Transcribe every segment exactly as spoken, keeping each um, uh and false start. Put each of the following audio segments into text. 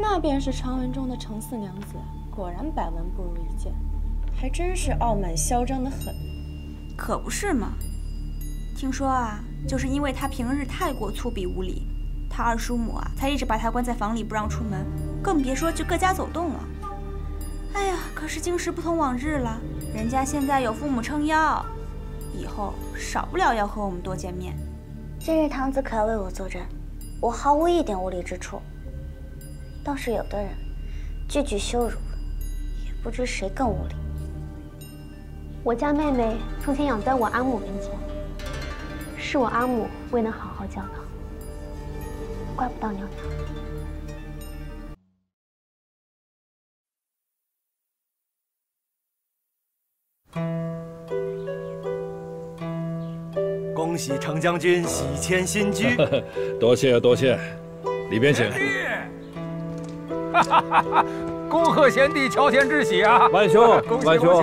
那便是传闻中的程四娘子，果然百闻不如一见，还真是傲慢嚣张的很。可不是嘛。听说啊，就是因为她平日太过粗鄙无礼，她二叔母啊才一直把她关在房里不让出门，更别说去各家走动了。哎呀，可是今时不同往日了，人家现在有父母撑腰，以后少不了要和我们多见面。今日堂子可为我作证，我毫无一点无理之处。 倒是有的人句句羞辱，也不知谁更无理。我家妹妹从前养在我阿母面前，是我阿母未能好好教导，怪不到娘娘。 恭喜程将军喜迁新居，多谢多谢，里边请。 哈哈哈！恭贺贤弟乔迁之喜啊！万兄，恭喜恭喜！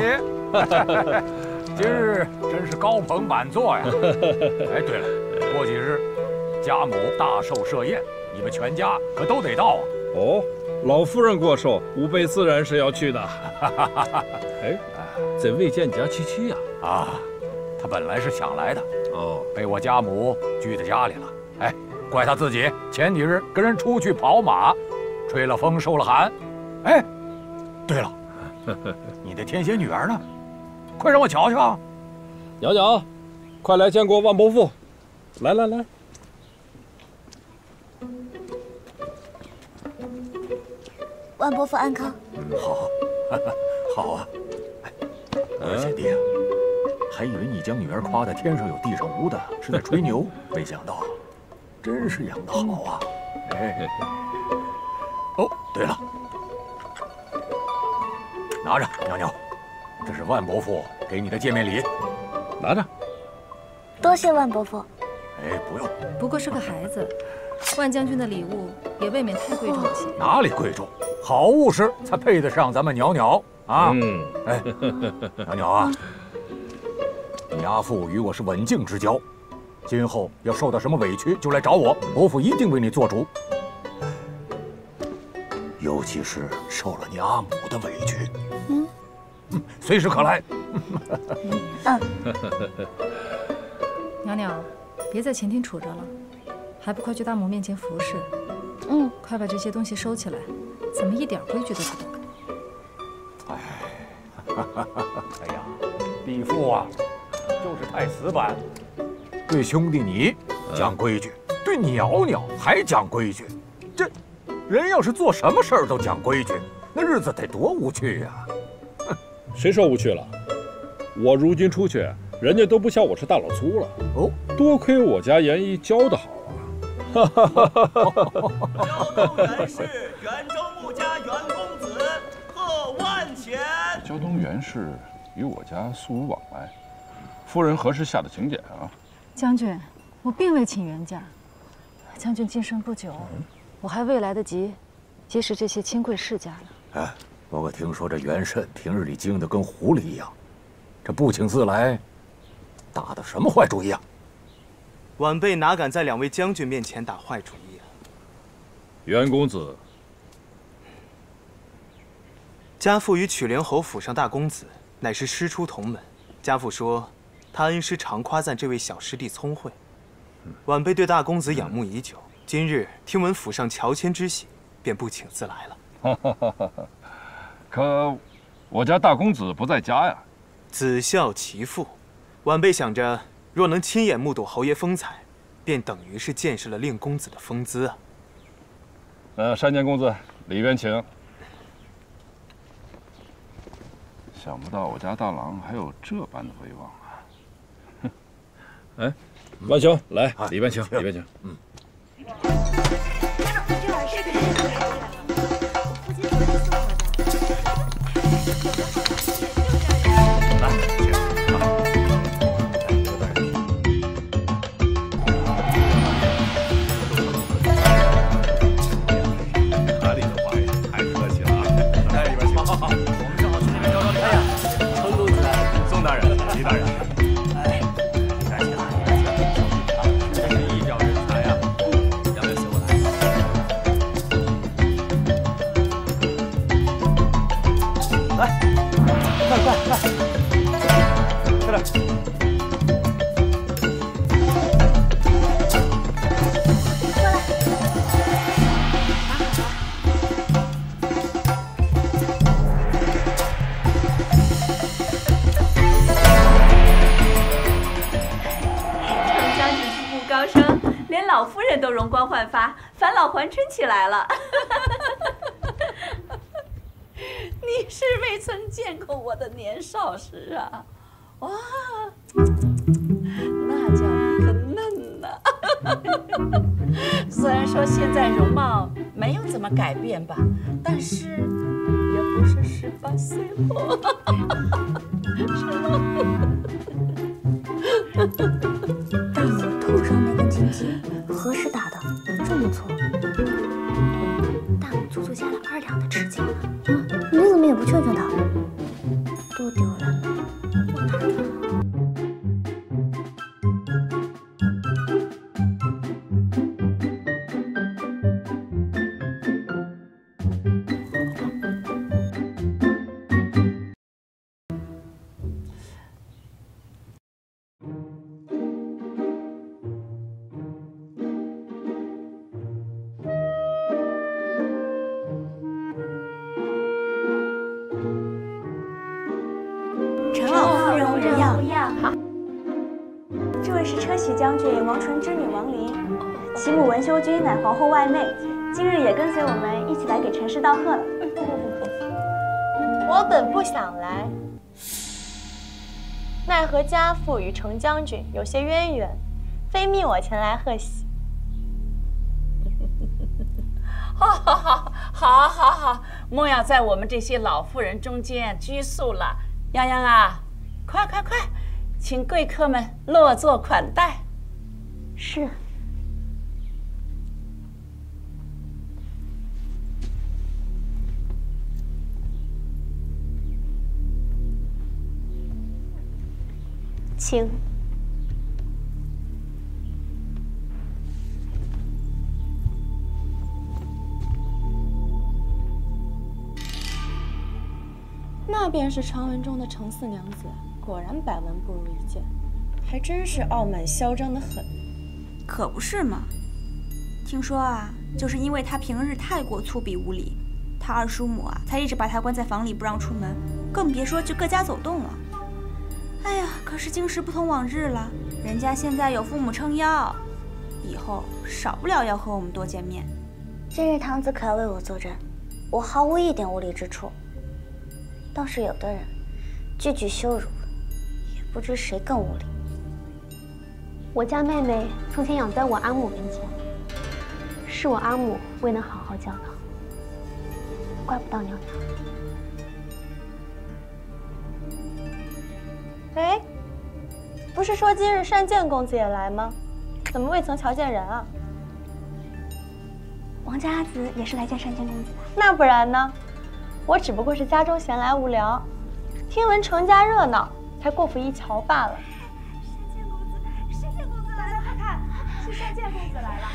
今日真是高朋满座呀！哎，对了，过几日家母大寿设宴，你们全家可都得到啊！哦，老夫人过寿，吾辈自然是要去的。哎，怎未见你家七七呀？啊，他本来是想来的，哦，被我家母拘在家里了。哎，怪他自己前几日跟人出去跑马。 吹了风，受了寒。哎，对了，你的天仙女儿呢？快让我瞧瞧。娘娘，快来见过万伯父。来来来。万伯父安康。嗯，好，好啊。哎，贤弟啊，还以为你将女儿夸得天上有地上无的，是在吹牛，没想到，真是养得好啊。哎。 哦，对了，拿着，娘娘，这是万伯父给你的见面礼，拿着。多谢万伯父。哎，不用。不过是个孩子，万将军的礼物也未免太贵重些。哪里贵重？好物事才配得上咱们袅袅啊！嗯，哎，袅袅啊，你阿父与我是刎颈之交，今后要受到什么委屈就来找我，伯父一定为你做主。 尤其是受了你阿母的委屈，嗯，嗯，随时可来。嗯，娘娘，别在前厅杵着了，还不快去大母面前服侍？嗯，快把这些东西收起来，怎么一点规矩都不懂？哎，哎呀，弟父啊，就是太死板，对兄弟你讲规矩，对袅袅还讲规矩，这。 人要是做什么事儿都讲规矩，那日子得多无趣呀！谁说无趣了？我如今出去，人家都不笑我是大老粗了。哦，多亏我家严医教得好啊！哈哈哈哈哈！胶东袁氏袁州穆家袁公子贺万钱。胶东袁氏与我家素无往来，夫人何时下的请柬啊？将军，我并未请袁家。将军晋升不久。嗯 我还未来得及结识这些亲贵世家呢。哎，不过听说这袁慎平日里精得跟狐狸一样，这不请自来，打的什么坏主意啊？晚辈哪敢在两位将军面前打坏主意啊？袁公子，家父与曲灵侯府上大公子乃是师出同门，家父说他恩师常夸赞这位小师弟聪慧，晚辈对大公子仰慕已久。 今日听闻府上乔迁之喜，便不请自来了。可我家大公子不在家呀。子孝其父，晚辈想着，若能亲眼目睹侯爷风采，便等于是见识了令公子的风姿啊。呃，山涧公子，里边请。想不到我家大郎还有这般的威望啊！哼，哎，万兄，来，里边请，里边请。嗯。 大人，李大人，哎，感谢大人，感谢大人，真是一表人才呀！都容光焕发、返老还春起来了。你是未曾见过我的年少时啊！哇，那叫一个嫩呐！虽然说现在容貌没有怎么改变吧，但是也不是十八岁了，是吗？ 但我头上那根金鸡何时打的？真不错，但我足足加了二两的赤金。嗯，你怎么也不劝劝他？多丢人呐！我哪知乃皇后外妹，今日也跟随我们一起来给陈氏道贺了。我本不想来，奈何家父与程将军有些渊源，非命我前来贺喜。好好好，好好好，莫要在我们这些老妇人中间拘束了。洋洋啊，快快快，请贵客们落座款待。是。 请。那便是传闻中的程四娘子，果然百闻不如一见，还真是傲慢嚣张的很。可不是嘛！听说啊，就是因为她平日太过粗鄙无礼，她二叔母啊才一直把她关在房里不让出门，更别说去各家走动了。 哎呀，可是今时不同往日了，人家现在有父母撑腰，以后少不了要和我们多见面。今日堂子可要为我作证，我毫无一点无理之处。倒是有的人句句羞辱，也不知谁更无理。我家妹妹从前养在我阿母跟前，是我阿母未能好好教导，怪不到娘娘。 哎，不是说今日单建公子也来吗？怎么未曾瞧见人啊？王家阿紫也是来见单建公子的。那不然呢？我只不过是家中闲来无聊，听闻程家热闹，才过府一瞧罢了。单建公子，单建公子来了，快看，是单建公子来了。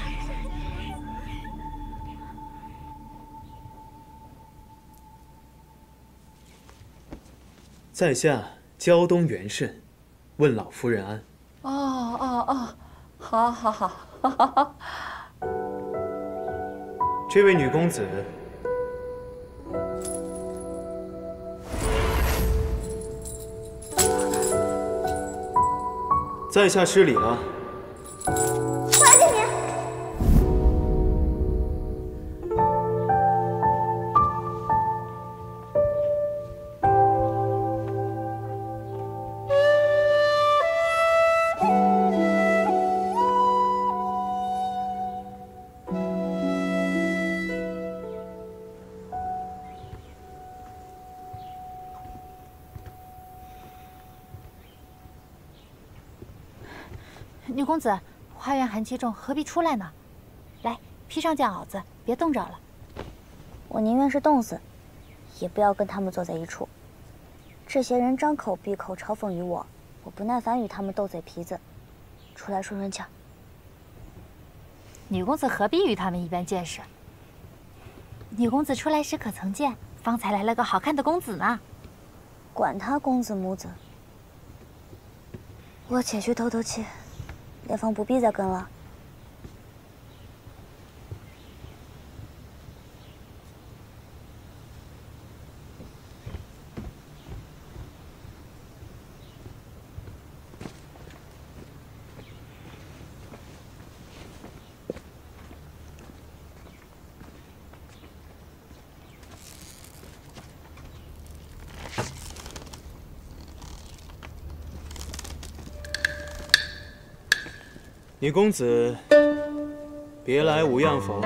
在下。 胶东元慎，问老夫人安。哦哦哦，好，好，好，好，好。这位女公子，在下失礼了。还给您。女公子，花园寒气重，何必出来呢？来，披上件袄子，别冻着了。我宁愿是冻死，也不要跟他们坐在一处。这些人张口闭口嘲讽于我，我不耐烦与他们斗嘴皮子，出来顺顺气。女公子何必与他们一般见识？女公子出来时可曾见，方才来了个好看的公子呢？管他公子母子，我且去透透气。 对方不必再跟了。女公子，别来无恙否？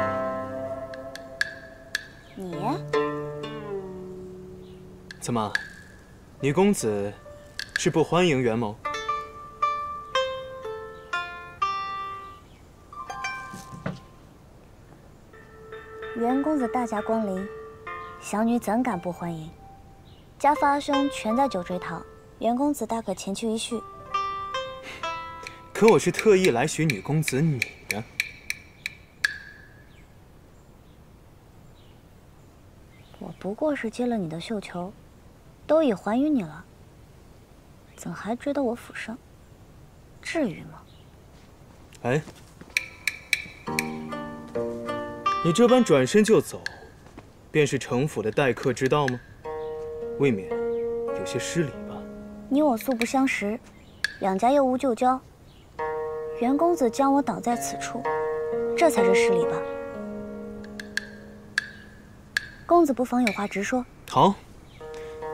你呀？怎么，女公子是不欢迎袁某？ 袁公子大驾光临，小女怎敢不欢迎？家父阿生全在九锥堂，袁公子大可前去一叙。可我是特意来寻女公子你的。我不过是接了你的绣球，都已还于你了，怎还值得我府上？至于吗？哎。 你这般转身就走，便是城府的待客之道吗？未免有些失礼吧。你我素不相识，两家又无旧交，袁公子将我倒在此处，这才是失礼吧？公子不妨有话直说。好，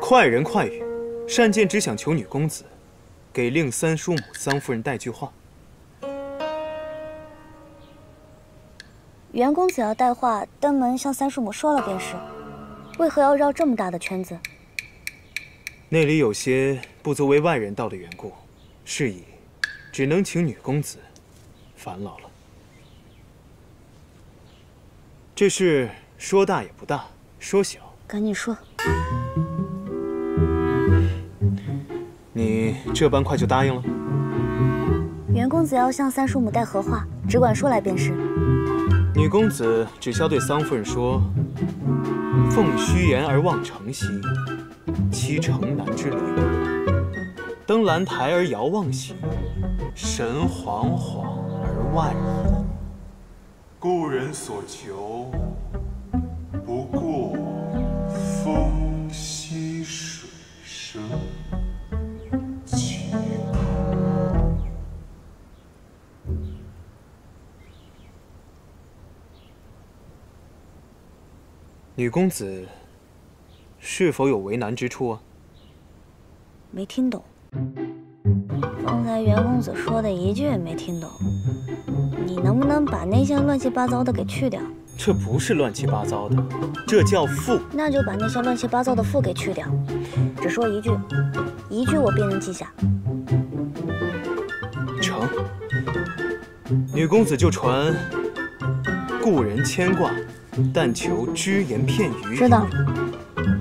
快人快语。善见只想求女公子，给令三叔母、桑夫人带句话。 袁公子要带话登门向三叔母说了便是，为何要绕这么大的圈子？内里有些不足为外人道的缘故，是以只能请女公子烦劳了。这事说大也不大，说小……赶紧说。你这般快就答应了？袁公子要向三叔母带何话，只管说来便是。 女公子只消对桑夫人说：“奉虚言而望城兮，其城南之旅；登兰台而遥望兮，神惶惶而万矣。故人所求，不过风息水声。” 女公子是否有为难之处啊？没听懂，刚才袁公子说的一句也没听懂。你能不能把那些乱七八糟的给去掉？这不是乱七八糟的，这叫负。那就把那些乱七八糟的负给去掉，只说一句，一句我便能记下。成。女公子就传故人牵挂。 但求只言片语。知道。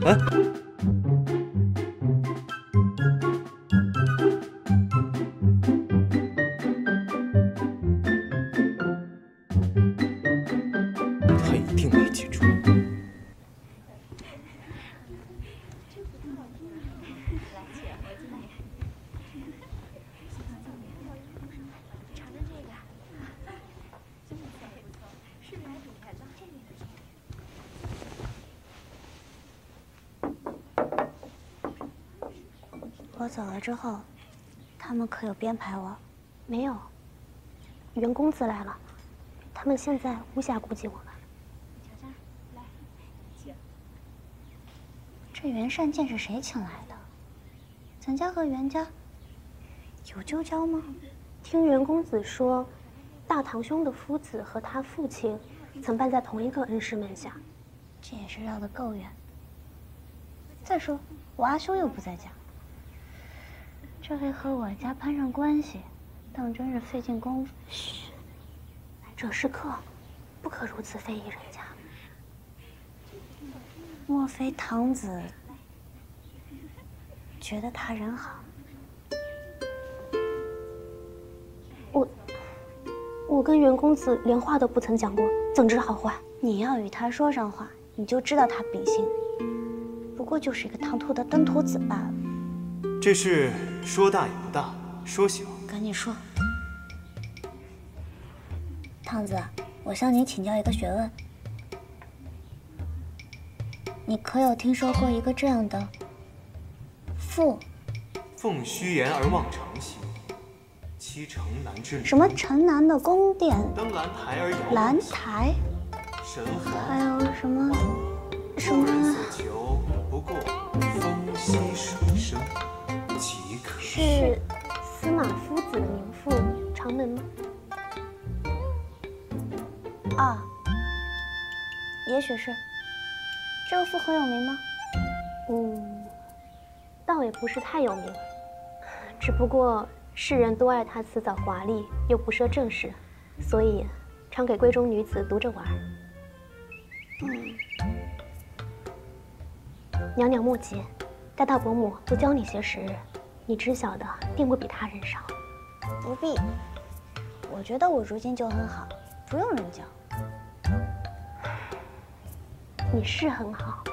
哎，他一定没记住。走了之后，他们可有编排我？没有。袁公子来了，他们现在无暇顾及我们。这袁善见是谁请来的？咱家和袁家有旧交吗？听袁公子说，大堂兄的夫子和他父亲曾拜在同一个恩师门下。这也是绕得够远。再说，我阿兄又不在家。 这还和我家攀上关系，当真是费尽功夫。嘘，来者是客，不可如此非议人家。莫非堂子觉得他人好？我，我跟袁公子连话都不曾讲过，怎知好坏？你要与他说上话，你就知道他秉性，不过就是一个唐突的登徒子罢了。 这事说大也不大，说小……赶紧说。胖子，我向你请教一个学问。你可有听说过一个这样的“父”？奉虚言而望城兮，其城南之。什么城南的宫殿？登兰台而遥。兰台。神魂。还有什么？什么？故人所求不过风息水声。 是司马夫子的名妇长门吗？学士，这个傅恒有名吗？嗯，倒也不是太有名，只不过世人多爱他辞藻华丽又不涉正事，所以常给闺中女子读着玩。嗯，娘娘莫急，待大伯母多教你些时日，你知晓的定不比他人少。不必，我觉得我如今就很好，不用人教。 你是很好，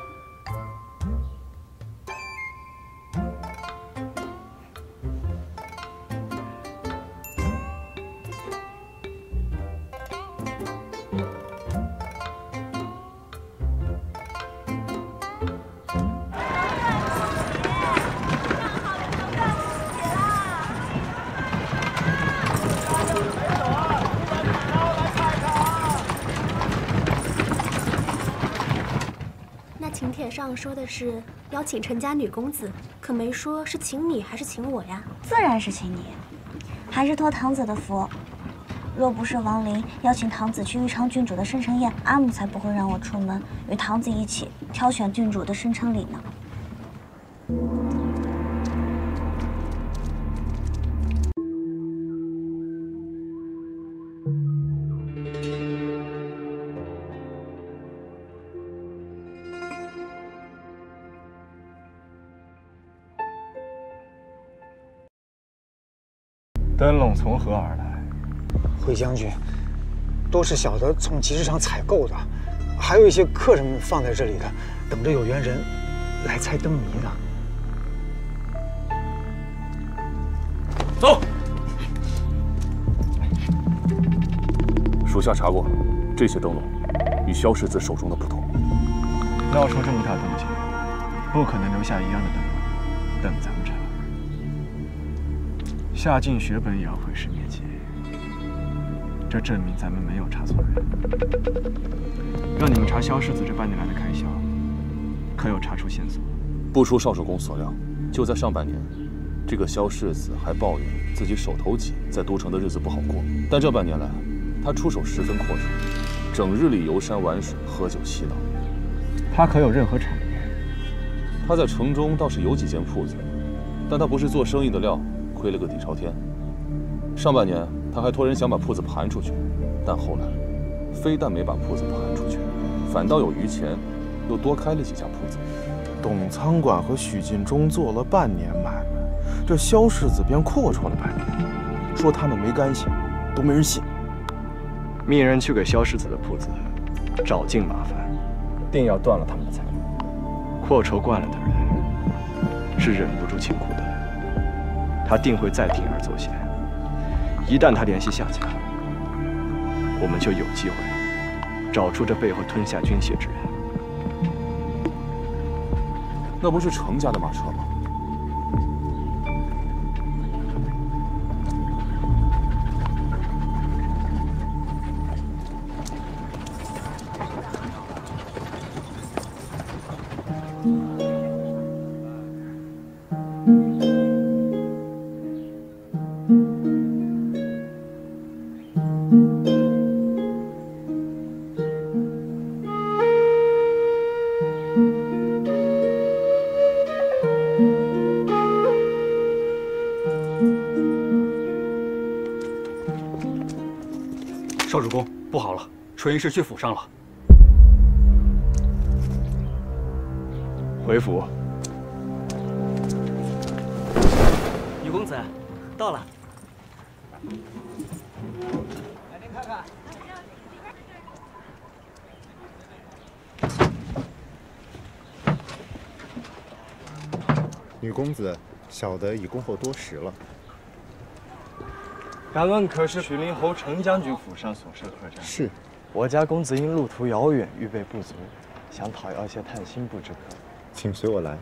上说的是邀请陈家女公子，可没说是请你还是请我呀？自然是请你，还是托堂子的福。若不是王林邀请堂子去玉昌郡主的生辰宴，阿母才不会让我出门与堂子一起挑选郡主的生辰礼呢。灯笼从何而来？回将军，都是小的从集市上采购的，还有一些客人们放在这里的，等着有缘人来猜灯谜呢。走。属下查过，这些灯笼与萧世子手中的不同。闹出这么大动静，不可能留下一样的灯笼，等咱们查。 下尽血本也要毁尸灭迹，这证明咱们没有查错人。让你们查萧世子这半年来的开销，可有查出线索？不出少主公所料，就在上半年，这个萧世子还抱怨自己手头紧，在都城的日子不好过。但这半年来，他出手十分阔绰，整日里游山玩水、喝酒嬉闹。他可有任何产业？他在城中倒是有几间铺子，但他不是做生意的料。 亏了个底朝天。上半年他还托人想把铺子盘出去，但后来非但没把铺子盘出去，反倒有余钱，又多开了几家铺子。董仓馆和许进忠做了半年买卖，这萧世子便阔绰了半年，说他们没干系，都没人信。命人去给萧世子的铺子找尽麻烦，定要断了他们的财路。阔绰惯了的人，是忍不住情苦的。 他定会再铤而走险。一旦他联系下家，我们就有机会找出这背后吞下军械之人。那不是程家的马车吗？嗯 少主公，不好了，纯一氏去府上了。回府。女公子，到了。来，您看看。女公子，小的已恭候多时了。 敢问可是许林侯程将军府上所设客栈？是，我家公子因路途遥远，预备不足，想讨要些探心腹之客，请随我来。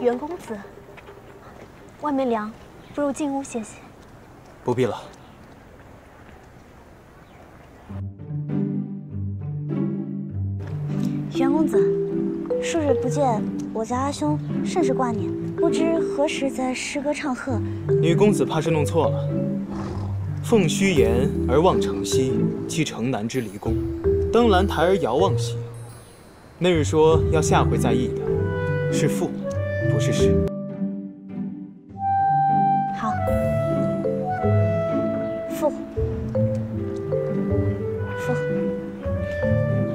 袁公子，外面凉，不如进屋歇歇。不必了。 袁公子，数日不见，我家阿兄甚是挂念，不知何时才诗歌唱和。女公子怕是弄错了。奉虚言而望城西，其城南之离宫。登兰台而遥望西。那日说要下回再议的，是赋，不是诗。好，赋，赋。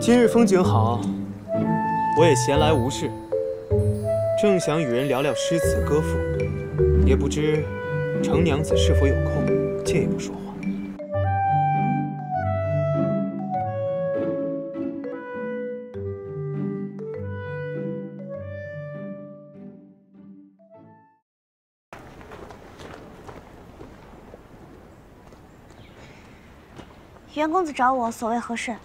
今日风景好，我也闲来无事，正想与人聊聊诗词歌赋，也不知程娘子是否有空。 借一步说话。袁公子找我，所谓何事？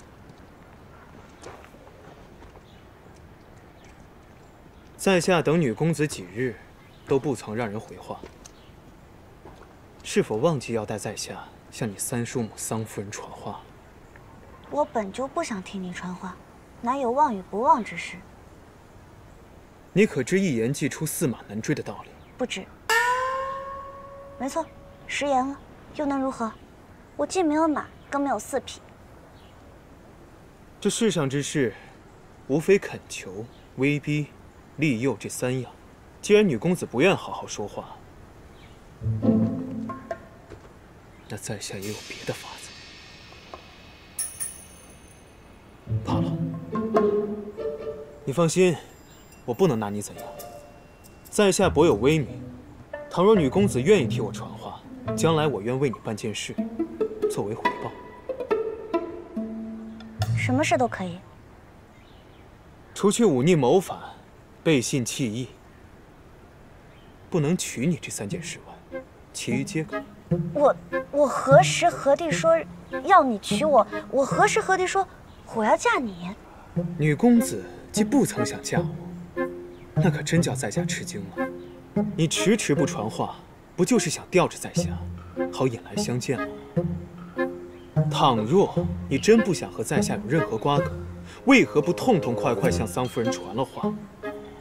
在下等女公子几日，都不曾让人回话。 是否忘记要代在下向你三叔母桑夫人传话？我本就不想听你传话，哪有忘与不忘之事？你可知一言既出，驷马难追的道理？不知。没错，食言了，又能如何？我既没有马，更没有四匹。这世上之事，无非恳求、威逼、利诱这三样。既然女公子不愿好好说话， 那在下也有别的法子。怕了？你放心，我不能拿你怎样。在下薄有威名，倘若女公子愿意替我传话，将来我愿为你办件事，作为回报。什么事都可以。除去忤逆谋反、背信弃义、不能娶你这三件事外，其余皆可。 我我何时何地说要你娶我？我何时何地说我要嫁你？女公子既不曾想嫁我，那可真叫在下吃惊了。你迟迟不传话，不就是想吊着在下，好引来相见吗？倘若你真不想和在下有任何瓜葛，为何不痛痛快快向桑夫人传了话？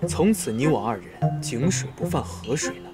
从此你我二人井水不犯河水呢？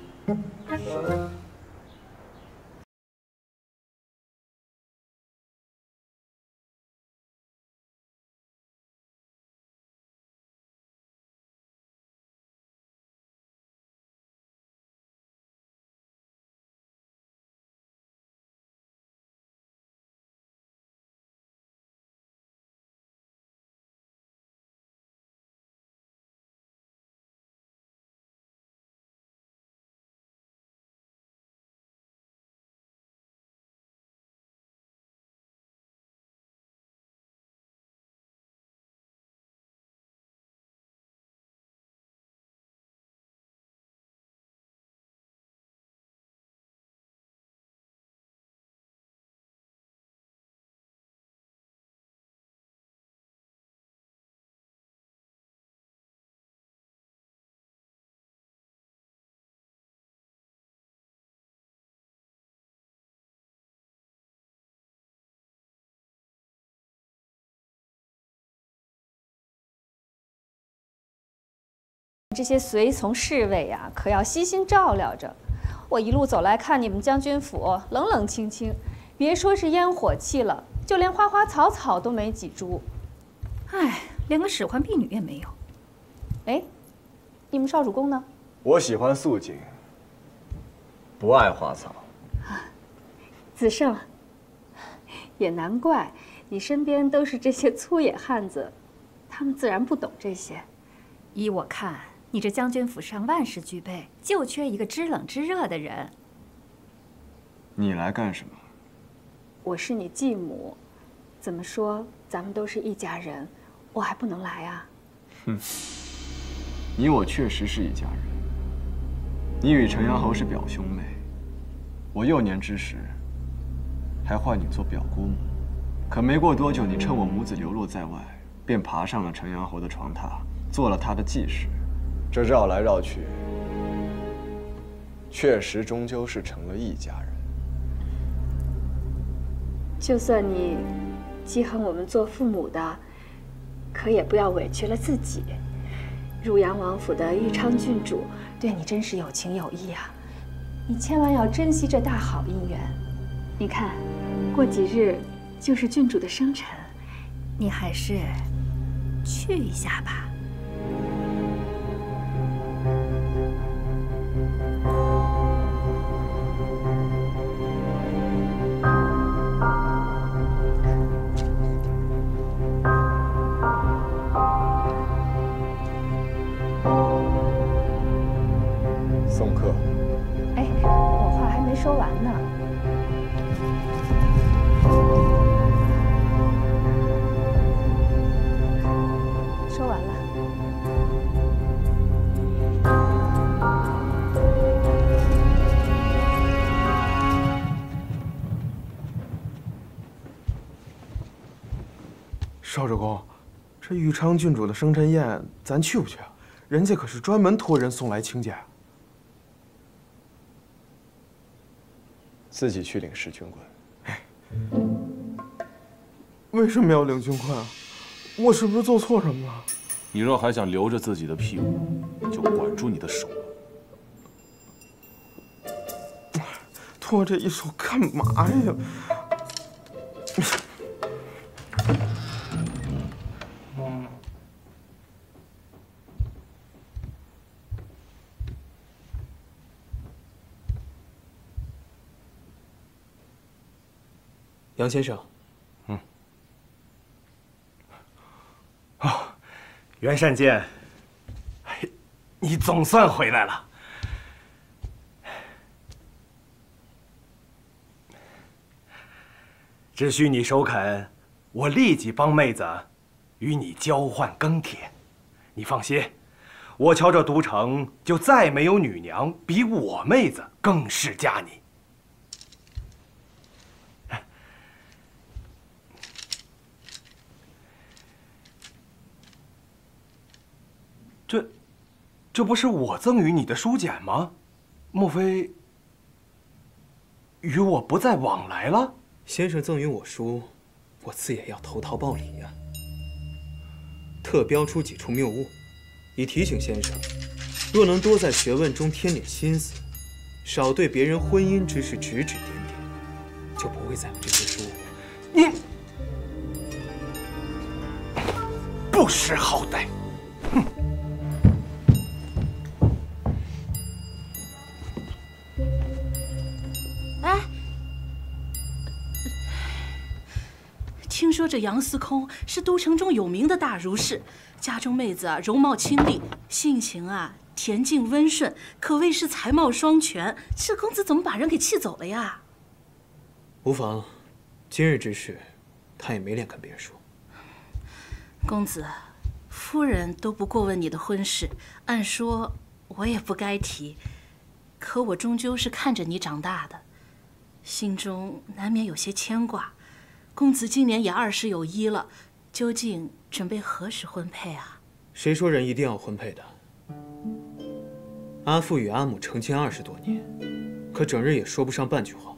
这些随从侍卫啊，可要悉心照料着。我一路走来看你们将军府，冷冷清清，别说是烟火气了，就连花花草草都没几株。哎，连个使唤婢女也没有。哎，你们少主公呢？我喜欢素净，不爱花草。子胜，也难怪你身边都是这些粗野汉子，他们自然不懂这些。依我看。 你这将军府上万事俱备，就缺一个知冷知热的人。你来干什么？我是你继母，怎么说咱们都是一家人，我还不能来啊？哼，你我确实是一家人。你与程阳侯是表兄妹，我幼年之时还唤你做表姑母，可没过多久，你趁我母子流落在外，便爬上了程阳侯的床榻，做了他的继室。 这绕来绕去，确实终究是成了一家人。就算你记恨我们做父母的，可也不要委屈了自己。汝阳王府的玉昌郡主对你真是有情有义啊！你千万要珍惜这大好姻缘。你看，过几日就是郡主的生辰，你还是去一下吧。 说完呢。说完了。少主公，这玉昌郡主的生辰宴，咱去不去啊？人家可是专门托人送来请柬。 自己去领十军棍。为什么要领军棍啊？我是不是做错什么了？你若还想留着自己的屁股，就管住你的手。拖着一手干嘛呀？杨先生，嗯，哦，袁善见，你总算回来了。只需你首肯，我立即帮妹子与你交换庚帖。你放心，我瞧这都城就再没有女娘比我妹子更是嫁你。 这，这不是我赠予你的书简吗？莫非与我不再往来了？先生赠予我书，我自也要投桃报李呀、啊。特标出几处谬误，以提醒先生，若能多在学问中添点心思，少对别人婚姻之事指指点点，就不会再有这些疏忽。你不识好歹！ 听说这杨司空是都城中有名的大儒士，家中妹子啊容貌清丽，性情啊恬静温顺，可谓是才貌双全。这公子怎么把人给气走了呀？无妨，今日之事，他也没脸跟别人说。公子，夫人都不过问你的婚事，按说我也不该提，可我终究是看着你长大的，心中难免有些牵挂。 公子今年也二十有一了，究竟准备何时婚配啊？谁说人一定要婚配的？阿父与阿母成亲二十多年，可整日也说不上半句话。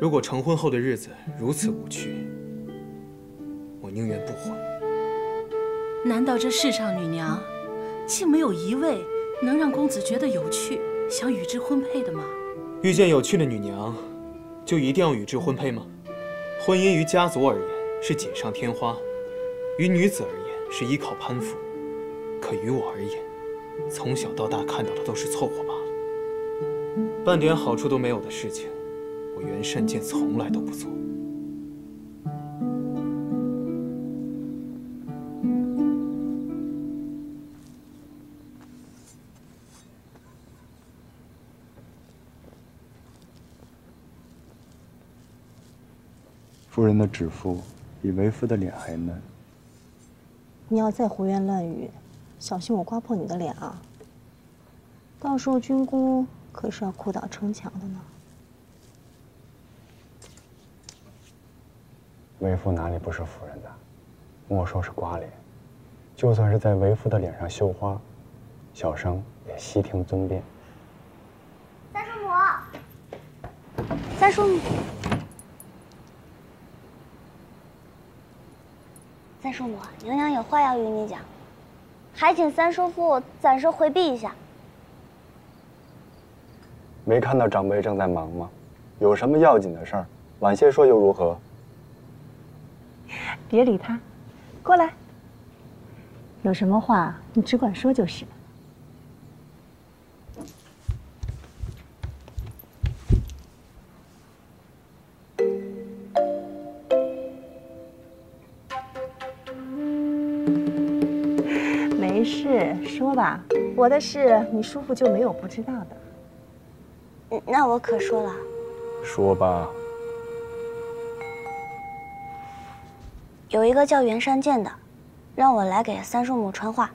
如果成婚后的日子如此无趣，我宁愿不婚。难道这世上女娘，竟没有一位能让公子觉得有趣，想与之婚配的吗？遇见有趣的女娘，就一定要与之婚配吗？ 婚姻于家族而言是锦上添花，于女子而言是依靠攀附，可于我而言，从小到大看到的都是凑合罢了，半点好处都没有的事情，我袁善见从来都不做。夫人的指腹比为夫的脸还嫩。你要再胡言乱语，小心我刮破你的脸啊！到时候君姑可是要哭倒撑墙的呢。为夫哪里不是夫人的？莫说是刮脸，就算是在为夫的脸上绣花，小生也悉听尊便。三叔母，三叔母。 三叔母，娘娘有话要与你讲，还请三叔父暂时回避一下。没看到长辈正在忙吗？有什么要紧的事儿，晚些说又如何？别理他，过来。有什么话你只管说就是。 没事，说吧。我的事，你叔父就没有不知道的。那我可说了。说吧。有一个叫袁山剑的，让我来给三叔母传话，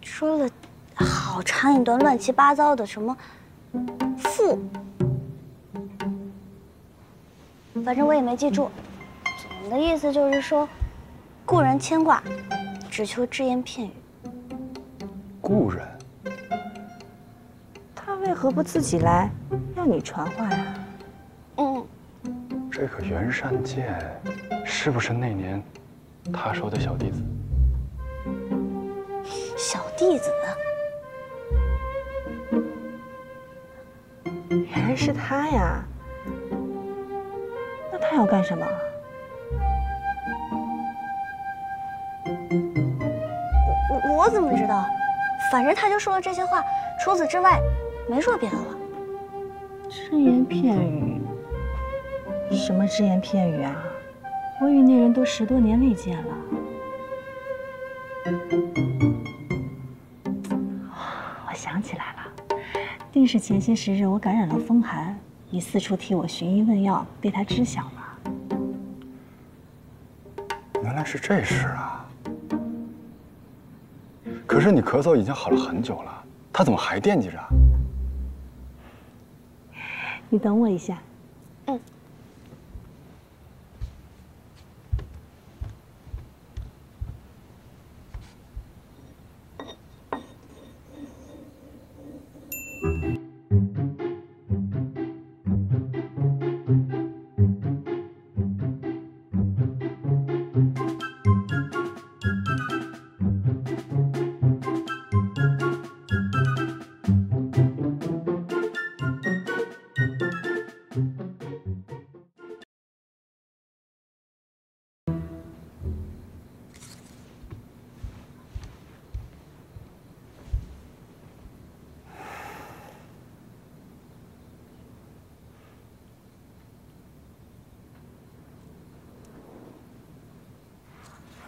说了好长一段乱七八糟的什么父，反正我也没记住。总的意思就是说，故人牵挂，只求只言片语。 故人，他为何不自己来，要你传话呀？嗯，这个袁善剑，是不是那年他收的小弟子？小弟子，原来是他呀！那他要干什么？ 我, 我怎么知道？ 反正他就说了这些话，除此之外，没说别的了。只言片语？什么只言片语啊？我与那人都十多年未见了。我想起来了，定是前些时日我感染了风寒，你四处替我寻医问药，被他知晓了。原来是这事啊！ 可是你咳嗽已经好了很久了，他怎么还惦记着？你等我一下。嗯。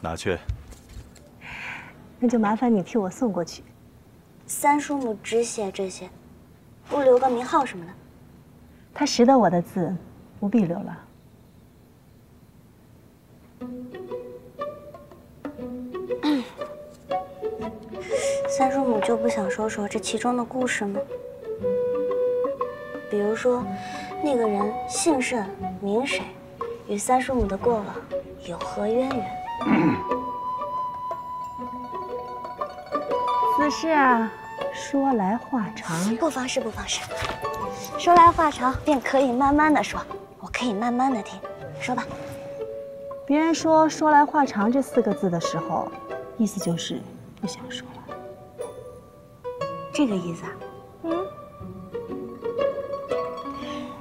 哪去？那就麻烦你替我送过去。三叔母只写这些，不留个名号什么的。他识得我的字，不必留了。嗯、三叔母就不想说说这其中的故事吗？比如说，那个人姓甚名谁，与三叔母的过往有何渊源？ 此事啊，说来话长。不妨事，不妨事。说来话长，便可以慢慢的说，我可以慢慢的听。说吧。别人说“说来话长”这四个字的时候，意思就是不想说了。这个意思啊？嗯。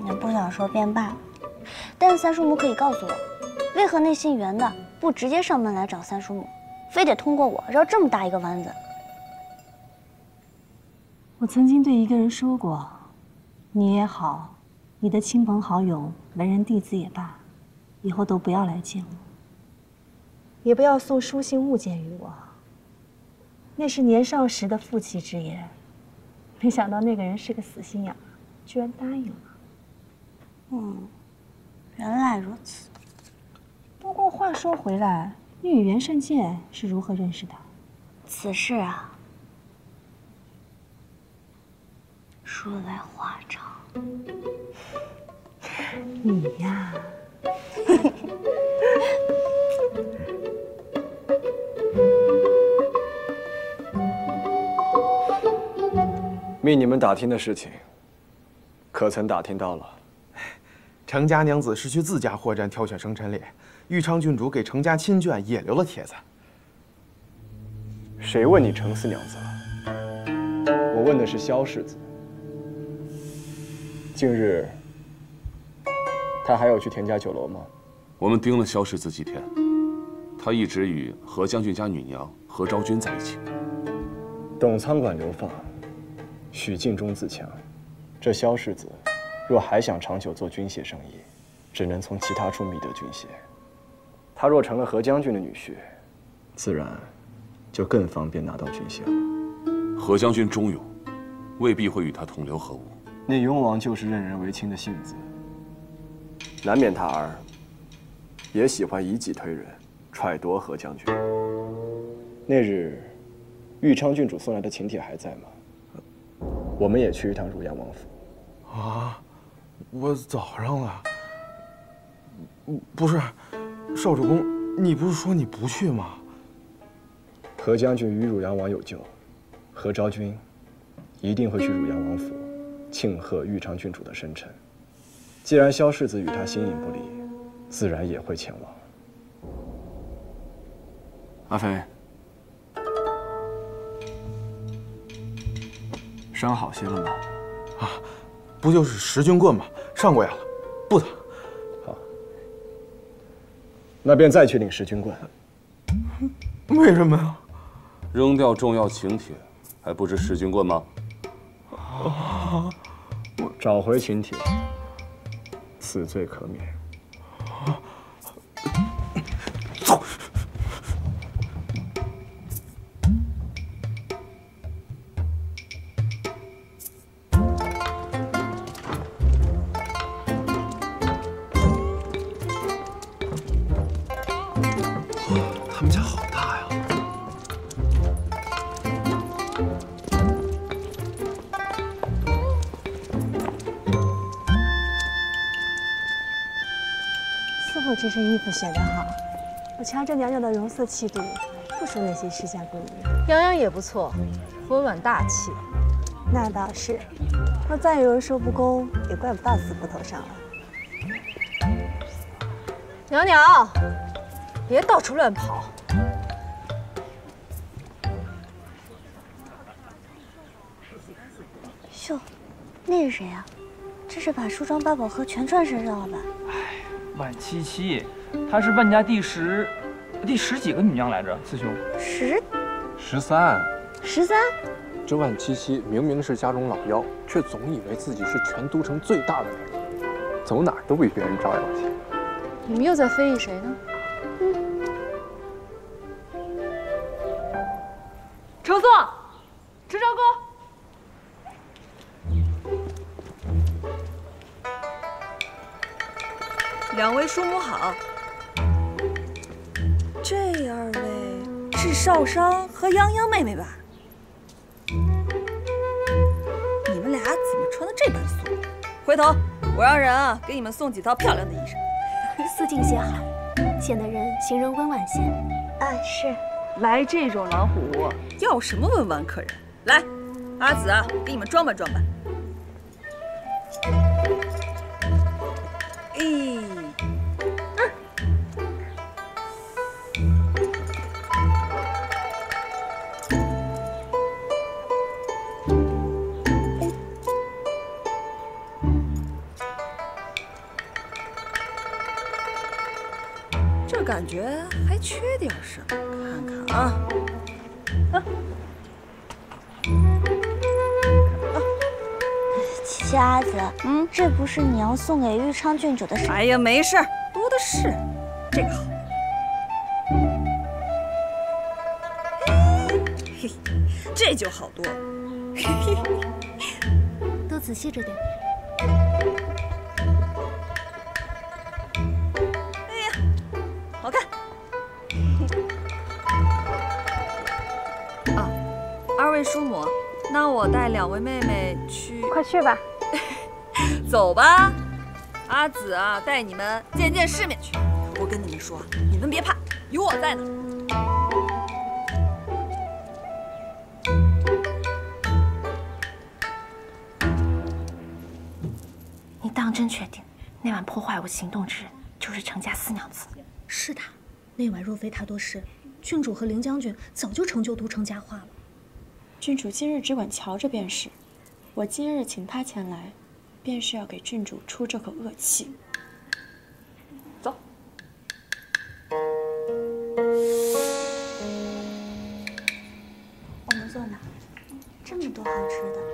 你不想说便罢了，但三叔母可以告诉我，为何那姓袁的？ 不直接上门来找三叔母，非得通过我绕这么大一个弯子。我曾经对一个人说过，你也好，你的亲朋好友、文人弟子也罢，以后都不要来见我，也不要送书信物件于我。那是年少时的负气之言，没想到那个人是个死心眼，居然答应了。嗯，原来如此。 不过话说回来，你与袁善剑是如何认识的？此事啊，说来话长。你呀，命你们打听的事情，可曾打听到了？程家娘子是去自家货站挑选生辰礼。 玉昌郡主给程家亲眷也留了帖子。谁问你程四娘子了？我问的是萧世子。近日，他还要去田家酒楼吗？我们盯了萧世子几天，他一直与何将军家女娘何昭君在一起。董仓管流放，许敬忠自强，这萧世子若还想长久做军械生意，只能从其他处觅得军械。他若成了何将军的女婿，自然就更方便拿到军械了。何将军忠勇，未必会与他同流合污。那雍王就是任人唯亲的性子，难免他儿也喜欢以己推人，揣度何将军。那日，豫昌郡主送来的请帖还在吗？我们也去一趟汝阳王府。啊，我早上了。不是，少主公，你不是说你不去吗？何将军与汝阳王有旧，何昭君一定会去汝阳王府庆贺豫昌郡主的生辰。既然萧世子与他形影不离，自然也会前往。阿飞，伤好些了吗？啊，不就是十军棍吗？上过药了，不疼。好，那便再去领十军棍。为什么呀？扔掉重要请帖，还不知十军棍吗？啊！找回请帖，此罪可免。走。他们家好大呀！这身衣服选得好，我瞧着娘娘的容色气度，不输那些世家闺女。洋洋也不错，温婉大气。那倒是，要再有人说不公，也怪不到死胡同上了。娘娘，别到处乱跑。哟，那是谁啊？这是把梳妆八宝盒全穿身上了吧？哎。 万七七，她是万家第十，第十几个女娘来着？四兄，十，十三，十三。这万七七明明是家中老幺，却总以为自己是全都城最大的那个，走哪儿都比别人招摇些。你们又在非议谁呢？嗯。乘坐，陈昭公。 两位叔母好，这二位是少商和泱泱妹妹吧？你们俩怎么穿的这般素？回头我让人啊给你们送几套漂亮的衣裳。素净些好，显得人行人温婉些。啊，是。来这种老虎窝，要什么温婉可人？来，阿紫啊，给你们装扮装扮。哎。 感觉还缺点什么，看看啊！啊，七七阿紫，嗯，这不是你要送给豫昌郡主的事？哎呀，没事儿，多的是。这个好。嘿，这就好多了。嘿嘿，多仔细着点。 好看。啊，二位叔母，那我带两位妹妹去。快去吧。走吧，阿紫啊，带你们见见世面去。我跟你们说，你们别怕，有我在呢。你当真确定，那晚破坏我行动之人就是程家四娘子？ 是他，那晚若非他多事，郡主和凌将军早就成就都城佳话了。郡主今日只管瞧着便是，我今日请他前来，便是要给郡主出这口恶气。多好吃的。